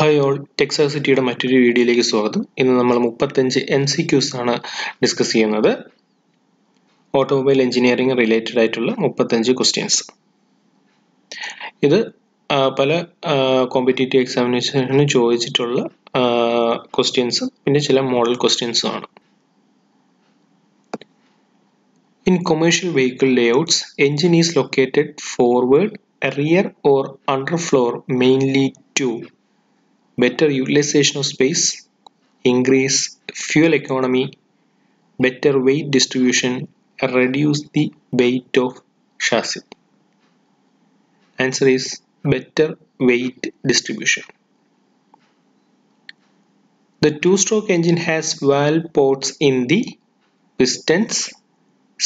Hi all Texas സിറ്റിയുടെ മറ്റൊരു വീഡിയോയിലേക്ക് സ്വാഗതം. ഇന്ന് നമ്മൾ 35 NCQs ആണ് ഡിസ്കസ് ചെയ്യുന്നത്. ഓട്ടോമൊബൈൽ എഞ്ചിനീയറിംഗ് റിലേറ്റഡ് ആയിട്ടുള്ള 35 ക്വസ്റ്റ്യൻസ്. ഇത് പല കോമ്പറ്റീറ്റീവ് എക്സാമിനേഷന് ചോദിച്ചിട്ടുള്ള ക്വസ്റ്റ്യൻസും പിന്നെ ചില മോഡൽ ക്വസ്റ്റ്യൻസും ആണ്. In commercial vehicle layouts engine is located forward, rear or underfloor mainly to better utilization of space, increase fuel economy, better weight distribution, reduce the weight of chassis. Answer is better weight distribution. The two-stroke engine has valve ports in the pistons,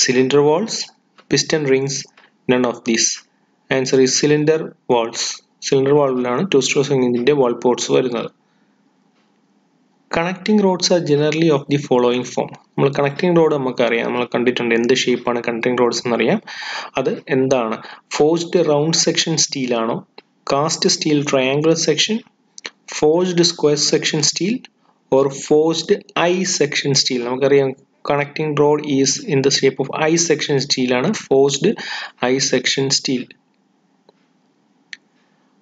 cylinder walls, piston rings, none of these. Answer is cylinder walls. Cylinder valve, two-stroke engine valve ports. Connecting rods are generally of the following form. Connecting road in the shape of connecting roads. That is forged round section steel, cast steel triangular section, forged square section steel, or forged I section steel. Connecting rod is in the shape of I section steel, forged I section steel.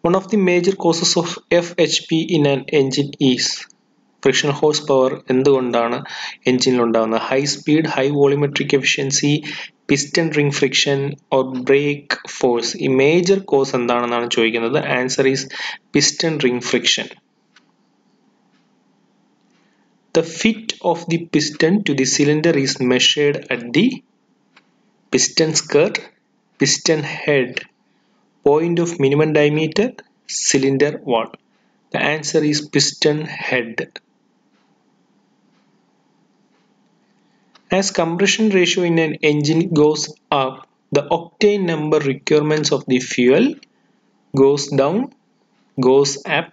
One of the major causes of FHP in an engine is friction horsepower in the engine londana, high speed, high volumetric efficiency, piston ring friction or brake force. A major cause and the answer is piston ring friction. The fit of the piston to the cylinder is measured at the piston skirt, piston head, point of minimum diameter, cylinder wall. The answer is piston head. As compression ratio in an engine goes up, the octane number requirements of the fuel goes down, goes up,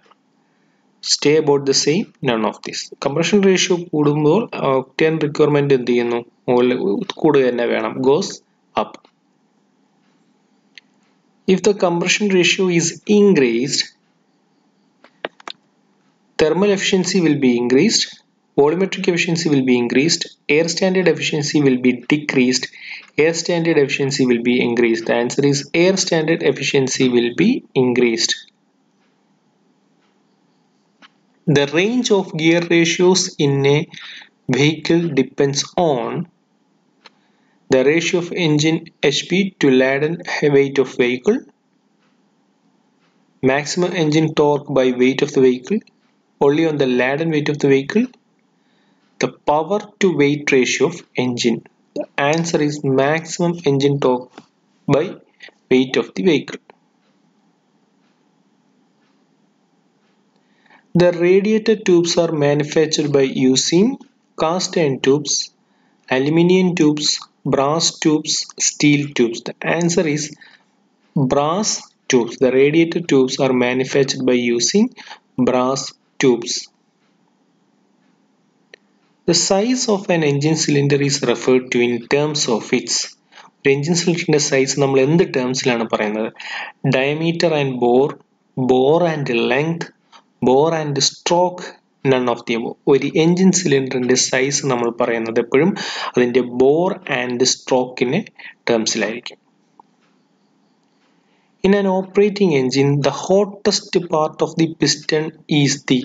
stay about the same, none of this. Compression ratio കൂടുമ്പോൾ octane requirement എന്ത് ചെയ്യുന്നു? കൂടുക തന്നെ വേണം, goes up. If the compression ratio is increased, thermal efficiency will be increased, volumetric efficiency will be increased, air standard efficiency will be decreased, air standard efficiency will be increased. The answer is air standard efficiency will be increased. The range of gear ratios in a vehicle depends on the ratio of engine HP to laden weight of vehicle, maximum engine torque by weight of the vehicle, only on the laden weight of the vehicle, the power to weight ratio of engine. The answer is maximum engine torque by weight of the vehicle. The radiator tubes are manufactured by using cast iron tubes, aluminium tubes, brass tubes, steel tubes. The answer is brass tubes. The radiator tubes are manufactured by using brass tubes. The size of an engine cylinder is referred to in terms of its engine cylinder size. We will say terms diameter and bore, bore and length, bore and stroke. None of the above. The engine cylinder and the size nammal parayanathu eppozhum adinte bore and stroke in terms ilayirikkum. In an operating engine, the hottest part of the piston is the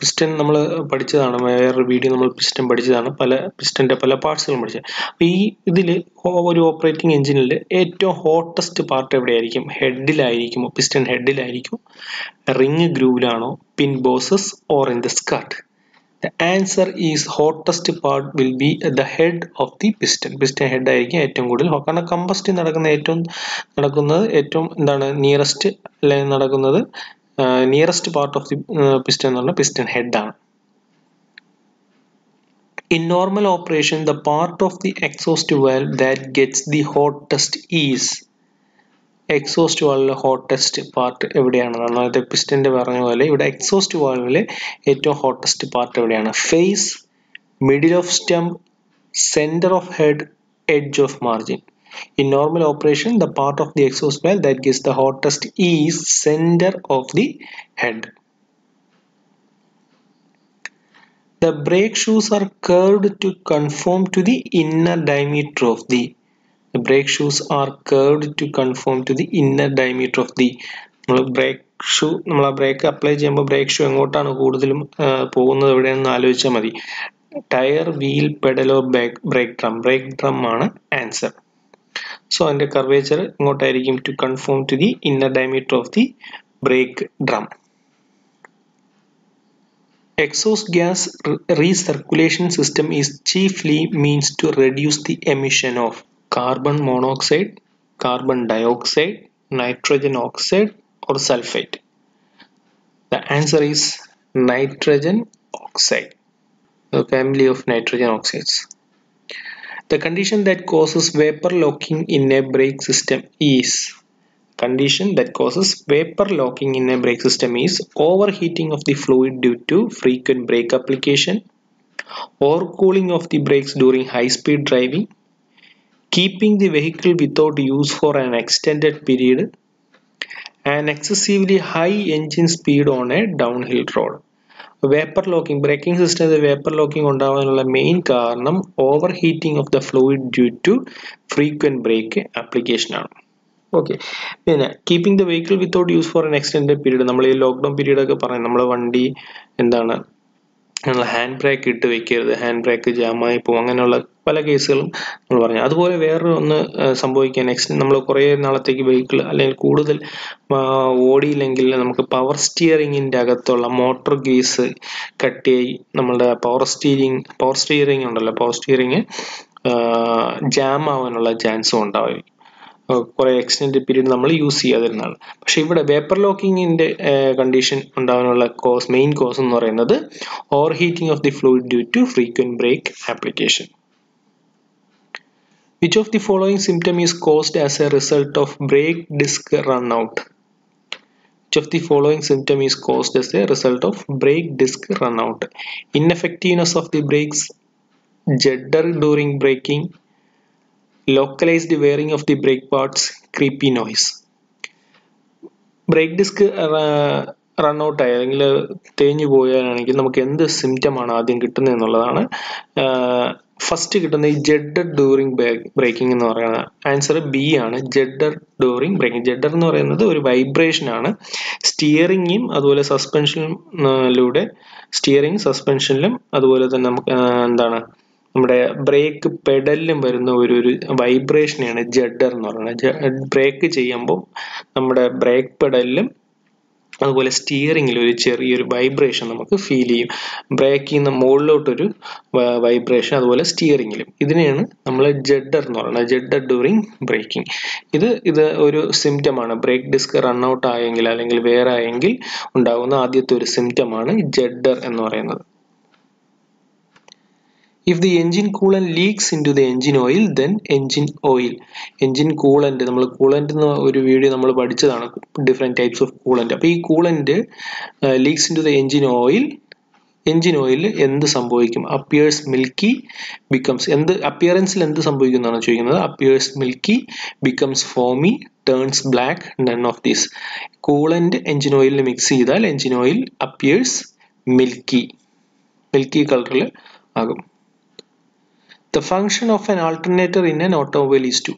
piston. നമ്മൾ പഠിച്ചതാണ്, വേറൊരു video നമ്മൾ piston പഠിച്ചതാണ്, പല pistonന്റെ പല പാർട്സുകളും പഠിച്ചത്. അപ്പോൾ ഈ ഇതിൽ ഒരു ഓപ്പറേറ്റിംഗ് എഞ്ചിനിൽ ഏറ്റവും ഹോട്ടസ്റ്റ് പാർട്ട് എവിടെയായിരിക്കും? ഹെഡിലായിരിക്കും, piston ഹെഡിലായിരിക്കും, റിംഗ് ഗ്രൂവിലാണോ, pin bosses or in the skirt. The answer is hottest part will be the head of the piston. piston head ആയിരിക്കും ഏറ്റവും കൂടുതൽ, കാരണം കമ്പസ്റ്റ് നടക്കുന്നത് ഏറ്റവും എന്താണ് നിയറസ്റ്റ് നടക്കുന്നത് nearest part of the piston or piston head down. In normal operation, the part of the exhaust valve that gets the hottest is exhaust valve hottest part evideyana, the piston parana pole ivda exhaust valve le etto hottest part evideyana? Face, middle of stump, center of head, edge of margin. In normal operation, the part of the exhaust valve that gets the hottest is center of the head. The brake shoes are curved to conform to the inner diameter of the brake shoes are curved to conform to the inner diameter of the brake shoe. നമ്മൾ brake apply ചെയ്യുമ്പോൾ brake shoe എങ്ങോട്ടാണ് കൂടുതലും പോകുന്നത് എവിടെയാണെന്ന് ആലോചിച്ചാൽ മതി. Tire, wheel, pedal or brake drum. Brake drum ആണ് answer. So അതിന്റെ curvature എങ്ങോട്ടായിരിക്കും to conform to the inner diameter of the brake drum. Exhaust gas recirculation system is chiefly means to reduce the emission of carbon monoxide, carbon dioxide, nitrogen oxide or sulfate. The answer is nitrogen oxide, the family of nitrogen oxides. The condition that causes vapor locking in a brake system is overheating of the fluid due to frequent brake application, or cooling of the brakes during high-speed driving, keeping the vehicle without use for an extended period, and excessively high engine speed on a downhill road. Vapor locking, braking system vapor locking undavanallo main karanam overheating of the fluid due to frequent brake application aanu. Okay, പിന്നെ keeping the vehicle without use for an extend period, നമ്മൾ ഈ lockdown period ഒക്കെ പറയാം, നമ്മളെ വണ്ടി എന്താണ് നമ്മൾ hand brake ഇട്ട് വെക്കരുത്, ഹാൻഡ് ബ്രേക്ക് ജാമായി പോകും, അങ്ങനെയുള്ള പല കേസുകളും നമ്മൾ പറഞ്ഞു. അതുപോലെ വേറൊരു ഒന്ന് സംഭവിക്കാൻ നമ്മൾ കുറേ നാളത്തേക്ക് വെഹിക്കിൾ അല്ലെങ്കിൽ കൂടുതൽ ഓടിയില്ലെങ്കിൽ നമുക്ക് പവർ സ്റ്റിയറിങ്ങിൻ്റെ അകത്തുള്ള മോട്ടോർ ഗീസ് കട്ടിയായി നമ്മളുടെ പവർ സ്റ്റിയറിംഗ് ഉണ്ടല്ലോ, പവർ സ്റ്റിയറിങ് ജാം ആവാനുള്ള ചാൻസും ഉണ്ടാവും. കുറേ എക്സ്റ്റെൻഡ് പീരീഡ് നമ്മൾ യൂസ് ചെയ്യാതിരുന്നതാണ്. പക്ഷേ ഇവിടെ വേപ്പർ ലോക്കിങ്ങിൻ്റെ കണ്ടീഷൻ ഉണ്ടാകാനുള്ള മെയിൻ കോസ് എന്ന് പറയുന്നത് overheating of the fluid due to frequent brake application. Which of the following symptom is caused as a result of brake disc run out? Which of the following symptom is caused as a result of brake disc run out? Ineffectiveness of the brakes, judder during braking, localized wearing of the brake parts, creepy noise. Brake disc run out ആയെങ്കിൽ തേഞ്ഞു പോയാണെങ്കിൽ നമുക്ക് എന്ത് symptom ആണ് ആദ്യം കിട്ടുന്നത് എന്നുള്ളതാണ്. First കിട്ടുന്ന ഈ ജെഡർ ഡ്യൂറിങ് ബ്രേക്കിംഗ് എന്ന് പറയുന്നത് ആൻസർ ബി ആണ്, ജെഡർ ഡ്യൂറിങ് ബ്രേക്കിംഗ്. ജെഡർ എന്ന് പറയുന്നത് ഒരു വൈബ്രേഷൻ ആണ്, സ്റ്റിയറിങ്ങും അതുപോലെ സസ്പെൻഷനിലൂടെ സ്റ്റിയറിങ് സസ്പെൻഷനിലും അതുപോലെ തന്നെ നമുക്ക് എന്താണ് നമ്മുടെ ബ്രേക്ക് പെഡലിലും വരുന്ന ഒരു വൈബ്രേഷനെയാണ് ജഡർ എന്ന് പറയുന്നത്. ബ്രേക്ക് ചെയ്യുമ്പോൾ നമ്മുടെ ബ്രേക്ക് പെഡലിലും അതുപോലെ സ്റ്റിയറിങ്ങിൽ ഒരു ചെറിയൊരു വൈബ്രേഷൻ നമുക്ക് ഫീൽ ചെയ്യും, ബ്രേക്ക് ചെയ്യുന്ന മുകളിലോട്ടൊരു വൈബ്രേഷൻ അതുപോലെ സ്റ്റിയറിങ്ങിലും. ഇതിനെയാണ് നമ്മൾ ജഡർ എന്ന് പറയുന്നത്, ജഡർ ഡ്യൂറിങ് ബ്രേക്കിംഗ്. ഇത് ഒരു സിംറ്റമാണ്, ബ്രേക്ക് ഡിസ്ക് റൺ ഔട്ട് ആയെങ്കിൽ അല്ലെങ്കിൽ വേറെ ആയെങ്കിൽ ഉണ്ടാകുന്ന ആദ്യത്തെ ഒരു സിംറ്റമാണ് ജഡർ എന്ന് പറയുന്നത്. If the engine coolant leaks into the engine oil, then engine oil. Engine coolant, നമ്മൾ കൂളൻ്റ് എന്ന ഒരു വീഡിയോ നമ്മൾ പഠിച്ചതാണ്, ഡിഫറെൻറ്റ് ടൈപ്സ് ഓഫ് കൂളൻ്റ്. അപ്പോൾ ഈ coolant leaks into the engine oil, engine ഓയിലിൽ എന്ത് സംഭവിക്കും? അപ്പിയേഴ്സ് മിൽക്കി ബിക്കംസ്, അപ്പിയറൻസിൽ എന്ത് സംഭവിക്കും എന്നാണ് ചോദിക്കുന്നത്. Appears milky becomes foamy turns black, none of these. Coolant engine ഓയിലിൽ മിക്സ് ചെയ്താൽ എൻജിൻ ഓയിൽ അപ്പിയേഴ്സ് മിൽക്കി കളറിൽ ആകും. The function of an alternator in an automobile is to,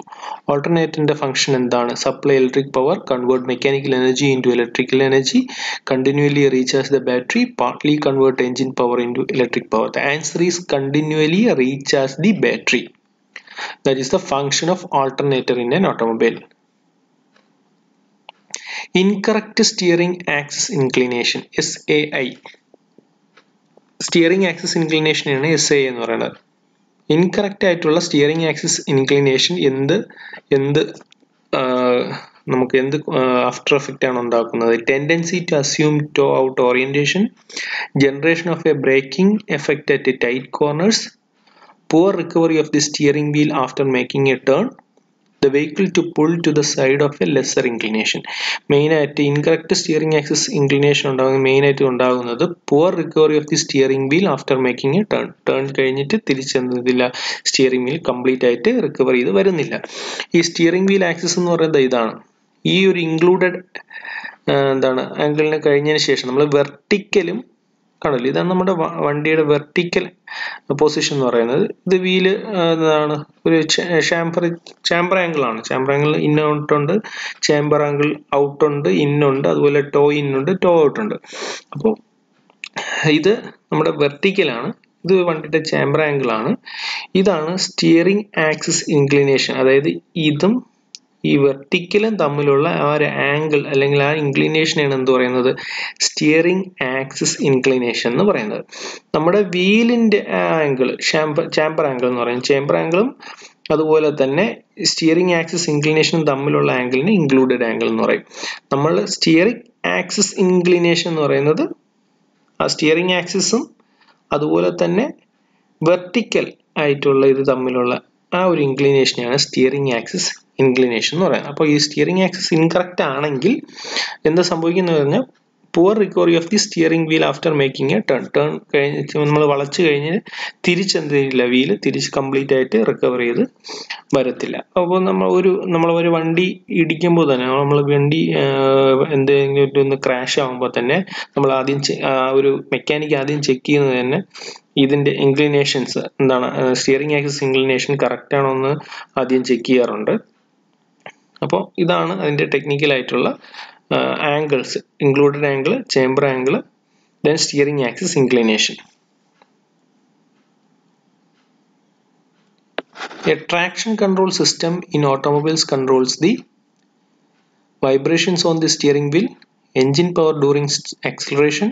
alternator in the function endana, supply electric power, convert mechanical energy into electrical energy, continually recharge the battery, partly convert engine power into electric power. The answer is continually recharge the battery. That is the function of alternator in an automobile. Incorrect steering axis inclination, SAI. Steering axis inclination enna SAI ennu parayunnathu. Incorrect ആയിട്ടുള്ള steering axis inclination നമുക്ക് എന്ത് after effect ആണ് ഉണ്ടാക്കുന്നത്? Tendency to assume toe out orientation, generation of a braking effect at tight corners, poor recovery of the steering wheel after making a turn, the vehicle to pull to the side of a lesser inclination. Main at incorrect steering axis inclination undagunna main at undagunnathu poor recovery of the steering wheel after making a turn kayinittu tirichennilla, steering wheel complete aite recover idu varunilla. Ee steering wheel axis ennu parayunnathu idana, ee oru included endana angle ne kayinjene shesham nammal vertical um കണ്ടല്ലോ ഇതാണ് നമ്മുടെ വണ്ടിയുടെ vertical position എന്ന് പറയുന്നത് ഇത് wheel എന്താണ് ഒരു camber angle ആണ് ചാംബർ ആംഗിൾ ഇൻ ഔട്ട് ഉണ്ട് ചാംബർ ആംഗിൾ ഔട്ട് ഉണ്ട് ഇൻ ഉണ്ട് അതുപോലെ ടോ ഇൻ ഉണ്ട് ടോ ഔട്ട് ഉണ്ട് അപ്പോൾ ഇത് നമ്മുടെ വെർട്ടിക്കൽ ആണ് ഇത് വണ്ടിയുടെ ചാംബർ ആംഗിൾ ആണ് ഇതാണ് സ്റ്റിയറിംഗ് ആക്സിസ് ഇൻക്ലിനേഷൻ അതായത് ഇതും ഈ വെർട്ടിക്കലും തമ്മിലുള്ള ആ ഒരു ആംഗിൾ അല്ലെങ്കിൽ ആ ഇൻക്ലിനേഷൻ ആണ് എന്ന് പറയുന്നത് സ്റ്റിയറിംഗ് ആക്സിസ് ഇൻക്ലിനേഷൻ എന്ന് പറയുന്നത് നമ്മുടെ വീലിന്റെ ആംഗിൾ ചാംബർ ആംഗിൾ എന്ന് പറയുന്നത് ചാംബർ ആംഗിളും അതുപോലെ തന്നെ സ്റ്റിയറിംഗ് ആക്സിസ് ഇൻക്ലിനേഷനും തമ്മിലുള്ള ആംഗിളിനെ ഇൻക്ലൂഡഡ് ആംഗിൾ എന്ന് പറയും നമ്മൾ സ്റ്റിയറിംഗ് ആക്സിസ് ഇൻക്ലിനേഷൻ എന്ന് പറയുന്നത് ആ സ്റ്റിയറിംഗ് ആക്സിസും അതുപോലെ തന്നെ വെർട്ടിക്കൽ ആയിട്ടുള്ള ഇത് തമ്മിലുള്ള ആ ഒരു ഇൻക്ലിനേഷനെയാണ് സ്റ്റിയറിംഗ് ആക്സിസ് ഇൻക്ലിനേഷൻ എന്ന് പറയുന്നത് അപ്പോൾ ഈ സ്റ്റിയറിംഗ് ആക്സിസ് ഇൻകറക്റ്റ് ആണെങ്കിൽ എന്താ സംഭവിക്കുന്നത് പറഞ്ഞാൽ poor recovery of the steering wheel after making a turn turn കഴിഞ്ഞ് നമ്മൾ വളച്ചു കഴിഞ്ഞ് തിരിച്ചെന്ത് ചെയ്യില്ല വീല് തിരിച്ച് കംപ്ലീറ്റ് ആയിട്ട് റിക്കവർ ചെയ്ത് വരത്തില്ല അപ്പോൾ നമ്മളൊരു വണ്ടി ഇടിക്കുമ്പോൾ തന്നെ നമ്മൾ വണ്ടി എന്തെങ്കിലും ഒന്ന് ക്രാഷ് ആകുമ്പോൾ തന്നെ നമ്മൾ ആദ്യം ഒരു മെക്കാനിക് ആദ്യം ചെക്ക് ചെയ്യുന്നത് തന്നെ ഇതിൻ്റെ ഇൻക്ലിനേഷൻസ് എന്താണ് സ്റ്റിയറിംഗ് ആക്സിസ് ഇൻക്ലിനേഷൻ കറക്റ്റ് ആണോ എന്ന് ആദ്യം ചെക്ക് ചെയ്യാറുണ്ട് അപ്പോൾ ഇതാണ് അതിൻ്റെ ടെക്നിക്കലായിട്ടുള്ള angles included angle camber angle then steering axis inclination A traction control system in automobiles controls the vibrations on the steering wheel, engine power during acceleration,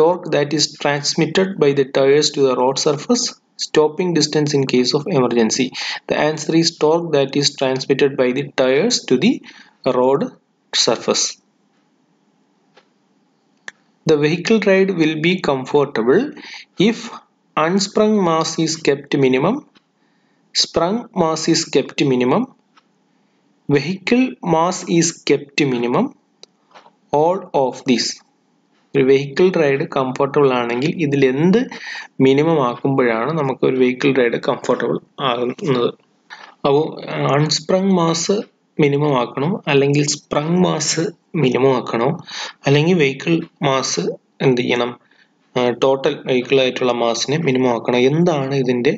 torque that is transmitted by the tires to the road surface, stopping distance in case of emergency. The answer is torque that is transmitted by the tires to the road surface. The vehicle ride will be comfortable if unsprung mass is kept minimum, sprung mass is kept minimum, vehicle mass is kept minimum, all of these. ഒരു vehicle ride comfortable ആണെങ്കിൽ ഇതിൽ എന്ത് minimum ആക്കുമ്പോഴാണ് നമുക്ക് ഒരു vehicle ride comfortable ആകുന്നത് അപ്പോൾ unsprung mass minimum ആക്കണം അല്ലെങ്കിൽ സ്പ്രങ് മാസ് മിനിമം ആക്കണം അല്ലെങ്കിൽ വെഹിക്കിൾ മാസ് എന്ത് ചെയ്യണം ടോട്ടൽ വെഹിക്കിളായിട്ടുള്ള മാസിനെ മിനിമം ആക്കണം എന്താണ് ഇതിൻ്റെ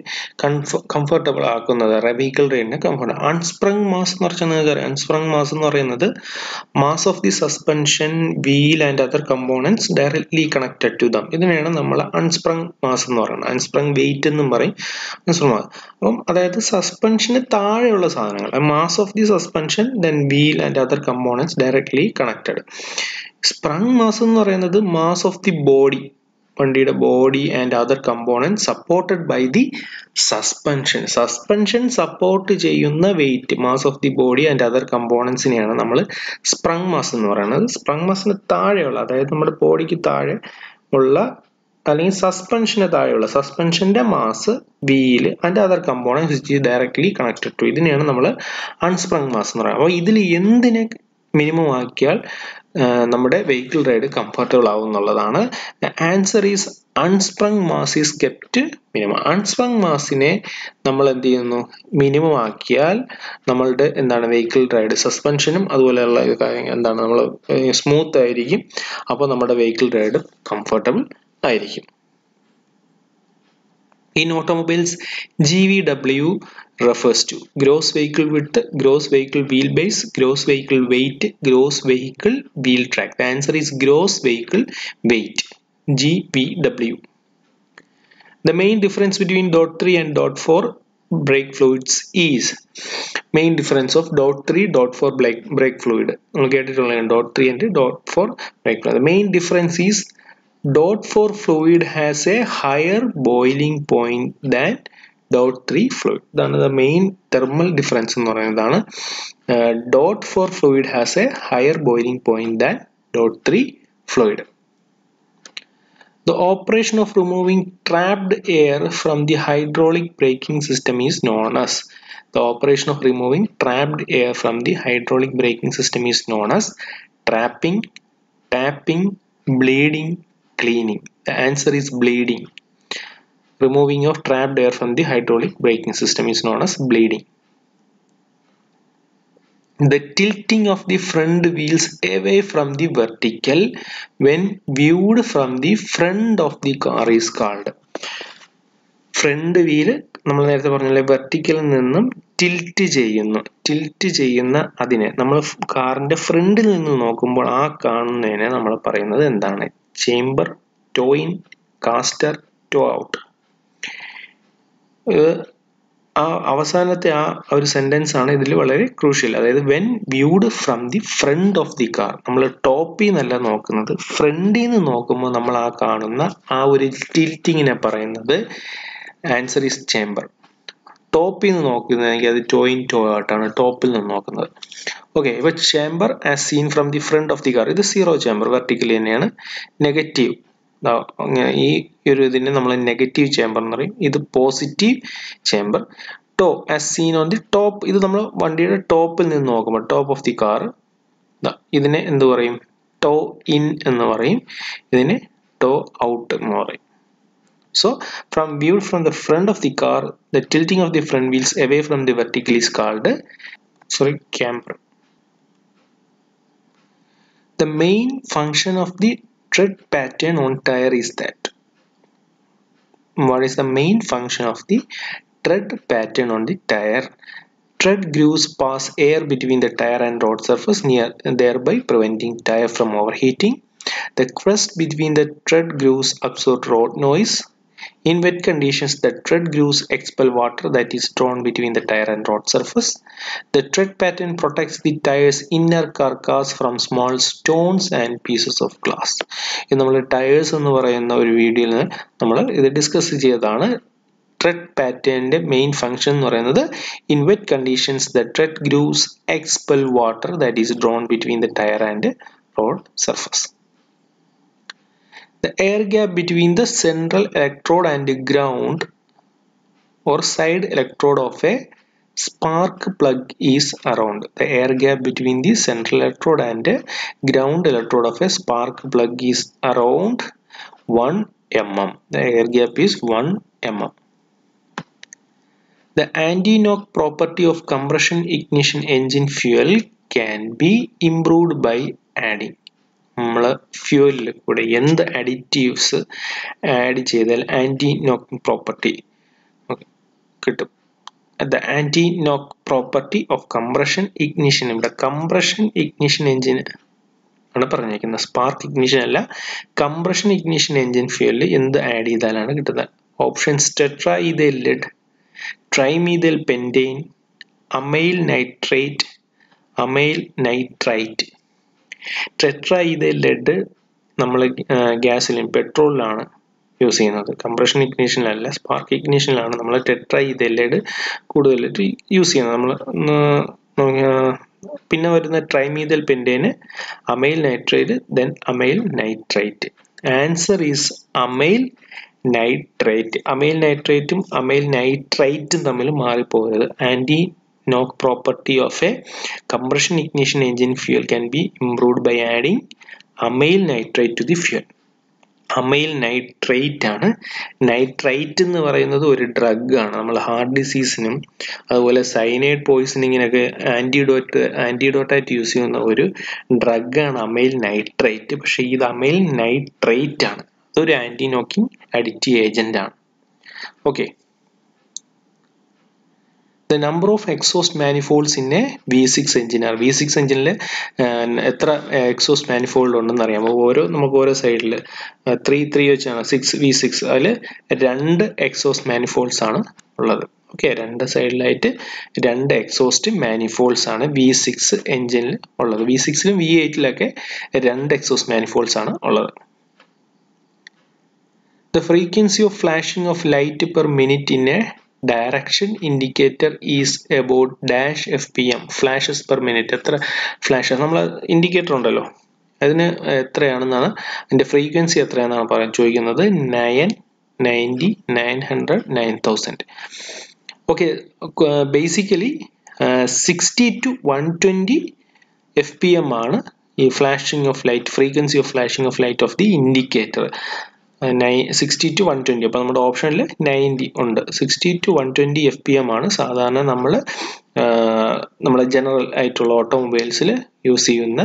കംഫർട്ടബിൾ ആക്കുന്നത് വെഹിക്കിൾ റൈഡിനെ കംഫർട്ടബിൾ അൺസ്പ്രങ് മാസ് എന്ന് പറഞ്ഞാൽ നിങ്ങൾക്കറിയാം അൺസ്പ്രങ് മാസ് എന്ന് പറയുന്നത് mass of the suspension wheel and other components directly connected to them ഇതിനെയാണ് നമ്മൾ അൺസ്പ്രങ് മാസ് എന്ന് പറയുന്നത് അൺസ്പ്രങ് വെയിറ്റ് എന്നും പറയും അൺസ്പ്രങ് മാസ് അപ്പം അതായത് സസ്പെൻഷന് താഴെയുള്ള സാധനങ്ങൾ mass of the suspension then wheel and other components directly connected sprung mass എന്ന് പറയുന്നത് മാസ് ഓഫ് ദി ബോഡി വണ്ടിയുടെ body and other component supported by the suspension suspension support ചെയ്യുന്ന weight mass of the body and other കമ്പോണൻസിനെയാണ് നമ്മൾ sprung mass എന്ന് പറയുന്നത് sprang മാസിന് താഴെയുള്ള അതായത് നമ്മുടെ ബോഡിക്ക് താഴെ ഉള്ള അല്ലെങ്കിൽ സസ്പെൻഷന് താഴെയുള്ള സസ്പെൻഷൻ്റെ mass wheel and other component which directly connected to ഇതിനെയാണ് നമ്മൾ അൺസ്പ്രങ് മാസ് എന്ന് പറയുന്നത് അപ്പോൾ ഇതിൽ എന്തിനെ മിനിമം ആക്കിയാൽ നമ്മുടെ വെഹിക്കിൾ റൈഡ് കംഫർട്ടബിൾ ആവും എന്നുള്ളതാണ് answer is unsprung mass is kept minimum unsprung മാസിനെ നമ്മൾ എന്ത് ചെയ്യുന്നു മിനിമം ആക്കിയാൽ നമ്മളുടെ എന്താണ് വെഹിക്കിൾ റൈഡ് സസ്പെൻഷനും അതുപോലെയുള്ള കാര്യങ്ങൾ എന്താണ് നമ്മൾ സ്മൂത്ത് ആയിരിക്കും അപ്പോൾ നമ്മുടെ വെഹിക്കിൾ റൈഡ് കംഫർട്ടബിൾ ആയിരിക്കും In automobiles, GVW refers to gross vehicle width, gross vehicle wheelbase, gross vehicle weight, gross vehicle wheel track. The answer is gross vehicle weight, GVW. The main difference between Dot 3 and Dot 4 brake fluids is main difference of Dot 3, Dot 4 brake fluid. We'll get it only in Dot 3 and Dot 4 brake fluid. The main difference is Dot 4 fluid has a higher boiling point than Dot 3 fluid. That is the main thermal difference. Dot 4 fluid has a higher boiling point than Dot 3 fluid. The operation of removing trapped air from the hydraulic braking system is known as the operation of removing trapped air from the hydraulic braking system is known as trapping, tapping, bleeding. Cleaning. The answer is bleeding. Removing of trapped air from the hydraulic braking system is known as bleeding. the tilting of the front wheels away from the vertical when viewed from the front of the car is called. Front wheel നമ്മൾ നേരത്തെ പറഞ്ഞില്ലേ വെർട്ടിക്കലിൽ നിന്നും tilt ചെയ്യുന്ന അതിനെ നമ്മൾ കാറിന്റെ ഫ്രണ്ടിൽ നിന്ന് നോക്കുമ്പോൾ ആ കാണുന്നതിനെ നമ്മൾ പറയുന്നത് എന്താണ്? Camber, toe in, caster, toe out. ആ അവസാനത്തെ ആ ഒരു സെന്റൻസ് ആണ് ഇതിൽ വളരെ ക്രൂഷ്യൽ. അതായത് when viewed from the front of the car, നമ്മൾ ടോപ്പിൽ നിന്നല്ല നോക്കുന്നത്, ഫ്രണ്ടിൽ നിന്ന് നോക്കുമ്പോൾ നമ്മൾ ആ കാണുന്ന ആ ഒരു ടിൽറ്റിങ്ങിനെ പറയുന്നത് ആൻസർ ഈസ് ചേംബർ. ടോപ്പിൽ നിന്ന് നോക്കുന്നതെങ്കിൽ അത് ടോ ഇൻ ടോ ഔട്ടാണ് ടോപ്പിൽ നിന്ന് നോക്കുന്നത്. ഓക്കെ, ഇപ്പൊ camber as seen from the front of the car, ഇത് സീറോ ചേംബർ വെർട്ടിക്കലി തന്നെയാണ്. നെഗറ്റീവ്, ഈ ഒരു ഇതിനെ നമ്മൾ നെഗറ്റീവ് ചേംബർ എന്ന് പറയും, ഇത് positive camber. Toe as seen on the top, ഇത് നമ്മൾ വണ്ടിയുടെ ടോപ്പിൽ നിന്ന് നോക്കുമ്പോൾ ടോപ്പ് ഓഫ് ദി കാർ, ഇതിനെ എന്ത് പറയും? ടോ ഇൻ എന്ന് പറയും, ഇതിനെ ടോ ഔട്ട് എന്ന് പറയും. So, from viewed from the front of the car, the tilting of the front wheels away from the vertical is called camber. The main function of the tread pattern on tire is that. What is the main function of the tread pattern on the tire? Tread grooves pass air between the tire and road surface, thereby preventing tire from overheating. The crust between the tread grooves absorbs road noise. In wet conditions, the tread grooves expel water that is drawn between the tire and road surface. The tread pattern protects the tire's inner carcass from small stones and pieces of glass. In our tires, in our video, we discussed the tread pattern main function. In wet conditions, the tread grooves expel water that is drawn between the tire and road surface. The air gap between the central electrode and the ground or side electrode of a spark plug is around. The air gap between the central electrode and the ground electrode of a spark plug is around 1 mm. The air gap is 1 mm. The anti-knock property of compression ignition engine fuel can be improved by adding. നമ്മൾ ഫ്യൂവലിൽ കൂടെ എന്ത് additives add ചെയ്താൽ anti knock property കിട്ടും? The anti knock property of compression ignition, ഇവിടെ compression ignition engine ആണ് പറഞ്ഞിരിക്കുന്നത്, spark ignition അല്ല. കംപ്രഷൻ ഇഗ്നിഷൻ എഞ്ചിൻ ഫ്യൂവലിൽ എന്ത് ആഡ് ചെയ്താലാണ് കിട്ടുന്നത്? Options tetra ethyl lead, trimethyl pentane, amyl nitrate, amyl nitrite. Tetra ethyl lead നമ്മൾ ഗ്യാസിലും പെട്രോളിലാണ് യൂസ് ചെയ്യുന്നത്, കംപ്രഷൻ ഇഗ്നിഷനിലല്ല, സ്പാർക്ക് ഇഗ്നിഷനിലാണ് നമ്മൾ ടെട്രാ ഈഥൈൽ ലെഡ് കൂടുതലായിട്ട് യൂസ് ചെയ്യുന്നത്. നമ്മൾ പിന്നെ വരുന്ന trimethyl pentane, amyl nitrate, then amyl nitrite. Answer is amyl nitrate. Amyl നൈട്രേറ്റും അമൈൽ നൈട്രൈറ്റും തമ്മിൽ മാറിപ്പോകരുത്. Anti knock property of a compression ignition engine fuel can be improved by adding amyl nitrate to the fuel. Amyl nitrate ആണ്, nitrite എന്ന് പറയുന്നത് ഒരു drug ആണ്. നമ്മൾ ഹാർട്ട് ഡിസീസിനും അതുപോലെ സൈനൈഡ് പോയിസണിങ്ങിനൊക്കെ ആൻറ്റിഡോട്ടായിട്ട് യൂസ് ചെയ്യുന്ന ഒരു ഡ്രഗ് ആണ് അമൈൽ നൈട്രേറ്റ്. പക്ഷേ ഇത് അമൈൽ നൈട്രേറ്റ് ആണ്, അതൊരു ആൻറ്റി നോക്കിംഗ് അഡിറ്റീവ് ഏജന്റ് ആണ്. Okay. The number of exhaust manifolds in a V6 engine are V6 engine le etra exhaust manifold undennu ariyamo oro namakku oro side le 3 vechana 6 V6 alle rendu exhaust manifolds aanu ullathu. Okay, rendu side laite rendu exhaust manifolds aanu V6 engine le ullathu. V6 ilum V8 ilakke rendu exhaust manifolds aanu ullathu. The frequency of flashing of light per minute in a direction indicator is about dash FPM. Flashes per minute. എത്ര flashes നമ്മൾ indicator ഉണ്ടല്ലോ അതിന് എത്രയാണെന്നാണ് അതിൻ്റെ frequency എത്രയാണെന്നാണ് പറയാൻ ചോദിക്കുന്നത്. 990, 900, 9000. Okay, basically 60 to 120 FPM ആണ് ഈ flashing of light, frequency of flashing of light of the indicator. 60 to 120, അപ്പോൾ നമ്മുടെ ഓപ്ഷനിൽ 90 ഉണ്ട്. 60 to 120 FPM ആണ് സാധാരണ നമ്മൾ നമ്മുടെ ജനറൽ ആയിട്ടുള്ള ഓട്ടോമൊബൈൽസിൽ യൂസ് ചെയ്യുന്ന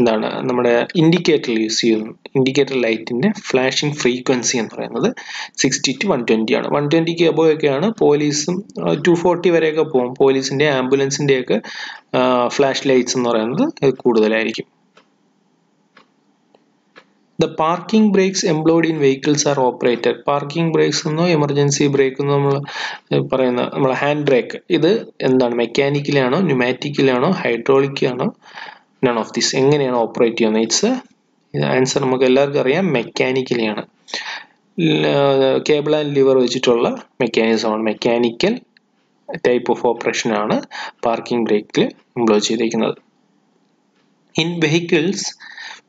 എന്താണ് നമ്മുടെ ഇൻഡിക്കേറ്ററിൽ യൂസ് ചെയ്യുന്നു. ഇൻഡിക്കേറ്റർ ലൈറ്റിൻ്റെ ഫ്ലാഷിംഗ് ഫ്രീക്വൻസി എന്ന് പറയുന്നത് 60 to 120 ആണ്. 120 അബോയൊക്കെയാണ് പോലീസും 240 വരെയൊക്കെ പോകും. പോലീസിൻ്റെ ആംബുലൻസിൻ്റെയൊക്കെ ഫ്ലാഷ് ലൈറ്റ്സ് എന്ന് പറയുന്നത് കൂടുതലായിരിക്കും. The parking brakes employed in vehicles are operated. Parking brakes എന്നോ എമർജൻസി ബ്രേക്ക് എന്നോ നമ്മൾ പറയുന്ന നമ്മളെ ഹാൻഡ് ബ്രേക്ക് ഇത് എന്താണ് മെക്കാനിക്കലാണോ ന്യൂമാറ്റിക്കലാണോ ഹൈഡ്രോളിക്കാണോ നൺ ഓഫ് ദിസ് എങ്ങനെയാണ് ഓപ്പറേറ്റ് ചെയ്യുന്നത്? ഇറ്റ്സ് ആൻസർ നമുക്ക് എല്ലാവർക്കും അറിയാം മെക്കാനിക്കലാണ്. കേബിൾ ആൻഡ് ലിവർ വെച്ചിട്ടുള്ള മെക്കാനിസമാണ് മെക്കാനിക്കൽ ടൈപ്പ് ഓഫ് ഓപ്പറേഷനാണ് പാർക്കിംഗ് ബ്രേക്കിൽ എംപ്ലോയ് ചെയ്തിരിക്കുന്നത്. In vehicles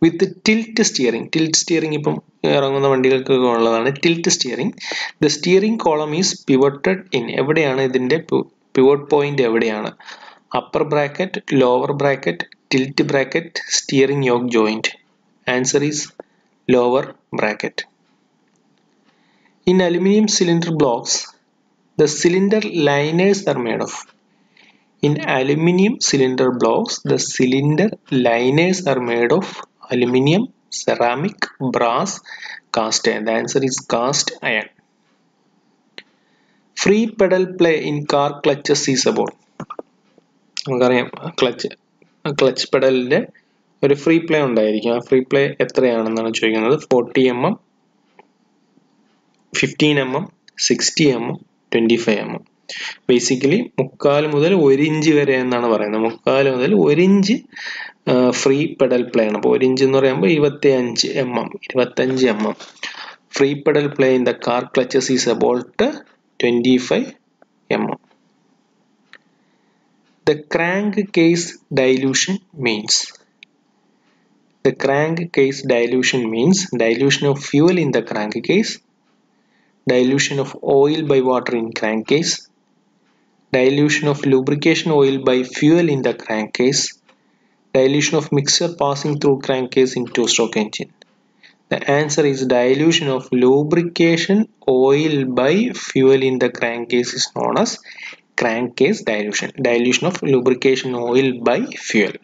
with tilt steering ഇപ്പം ഇറങ്ങുന്ന വണ്ടികൾക്കൊക്കെ ഉള്ളതാണ് tilt steering. The steering column is pivoted in എവിടെയാണ് ഇതിൻ്റെ പിവോട്ട് പോയിന്റ് എവിടെയാണ്? Upper bracket lower bracket tilt bracket steering yoke joint. Answer is lower bracket. In aluminium cylinder blocks the cylinder liners are made of. In aluminium cylinder blocks, the cylinder liners are made of aluminium, ceramic, brass, cast iron. The answer is cast iron. Free pedal play in car clutches is about. Clutch pedal le oru free play undayirikkum. Aa free play ethrayanu chodikunathu 40 mm, 15 mm, 60 mm, 25 mm. Basically 1/4 മുതൽ 1 inch വരെ എന്നാണ് പറയുന്നത്. 1/4 മുതൽ 1 inch free pedal play ആണ്. അപ്പോൾ 1 inch എന്ന് പറയുമ്പോൾ 25 mm 25 mm. Free pedal play in the car clutches is about 25 mm. The crank case dilution means dilution of fuel in the crank case, dilution of oil by water in crankcase, dilution of lubrication oil by fuel in the crankcase, dilution of mixture passing through crankcase in two-stroke engine. The answer is dilution of lubrication oil by fuel in the crankcase is known as crankcase dilution. Dilution of lubrication oil by fuel.